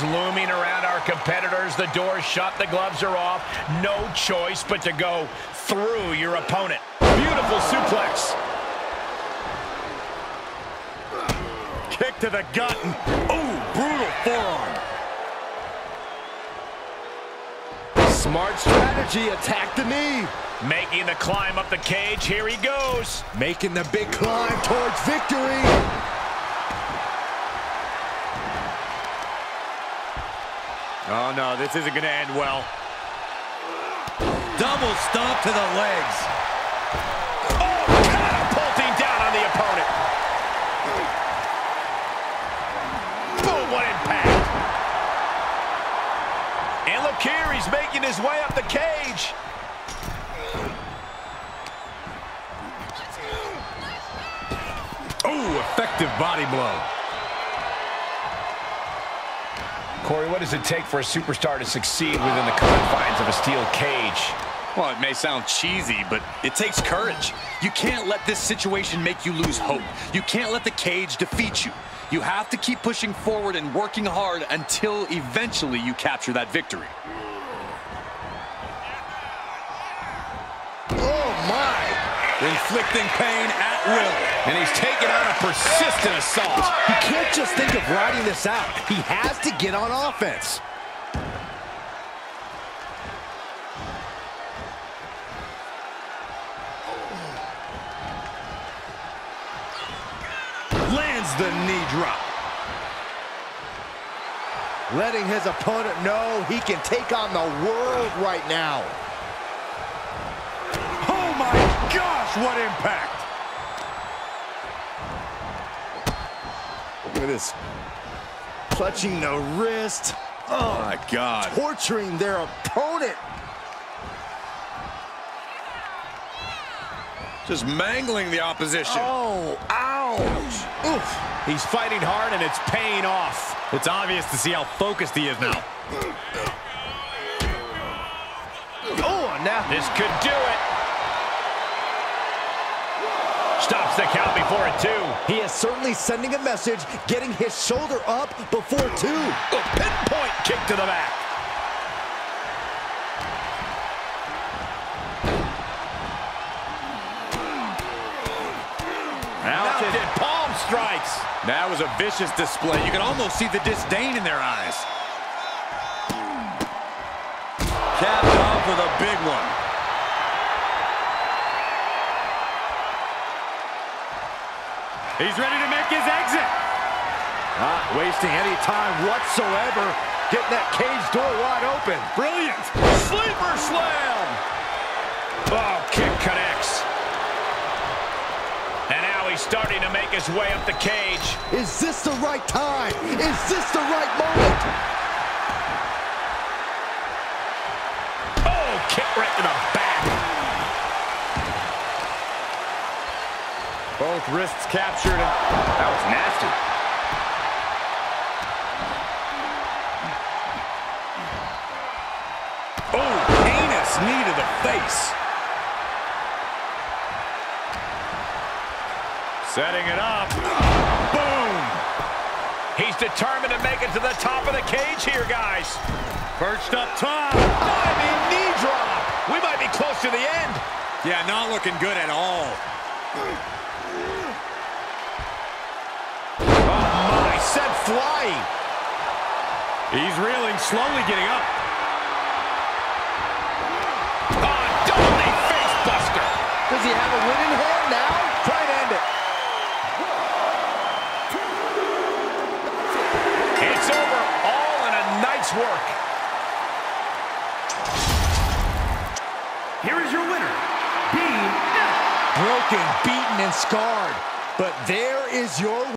gloves looming around our competitors. The door's shut, the gloves are off. No choice but to go through your opponent. Beautiful suplex. Kick to the gut. Ooh, brutal forearm. Smart strategy, attack the knee. Making the climb up the cage, here he goes. Making the big climb towards victory. Oh no, this isn't gonna end well. Double stomp to the legs. Oh, catapulting down on the opponent. Boom, what impact. And look here, he's making his way up the cage. Ooh, effective body blow. Corey, what does it take for a superstar to succeed within the confines of a steel cage? Well, it may sound cheesy, but it takes courage. You can't let this situation make you lose hope. You can't let the cage defeat you. You have to keep pushing forward and working hard until eventually you capture that victory. Inflicting pain at will. And he's taking on a persistent assault. He can't just think of riding this out. He has to get on offense. Lands the knee drop. Letting his opponent know he can take on the world right now. Gosh, what impact! Look at this. Clutching the wrist. Oh, my God. Torturing their opponent. Just mangling the opposition. Oh, ouch. Oof. He's fighting hard, and it's paying off. It's obvious to see how focused he is now. Oh, now. This could do it. Stops the count before a two. He is certainly sending a message, getting his shoulder up before two. A pinpoint kick to the back. Mounted palm strikes. That was a vicious display. You can almost see the disdain in their eyes. Capped off with a big one. He's ready to make his exit. Not wasting any time whatsoever. Getting that cage door wide open. Brilliant. Sleeper slam. Oh, kick connects. And now he's starting to make his way up the cage. Is this the right time? Is this the right moment? Oh, kick right to the back. Both wrists captured. That was nasty. Oh, heinous knee to the face. Setting it up. Boom. He's determined to make it to the top of the cage here, guys. Perched up top. Diving knee drop. We might be close to the end. Yeah, not looking good at all. Said flying. He's reeling, slowly getting up. Oh, dummy face buster. Does he have a win in hand now? Try to end it. It's over, all in a night's work. Here is your winner, BF. Broken, beaten, and scarred. But there is your winner.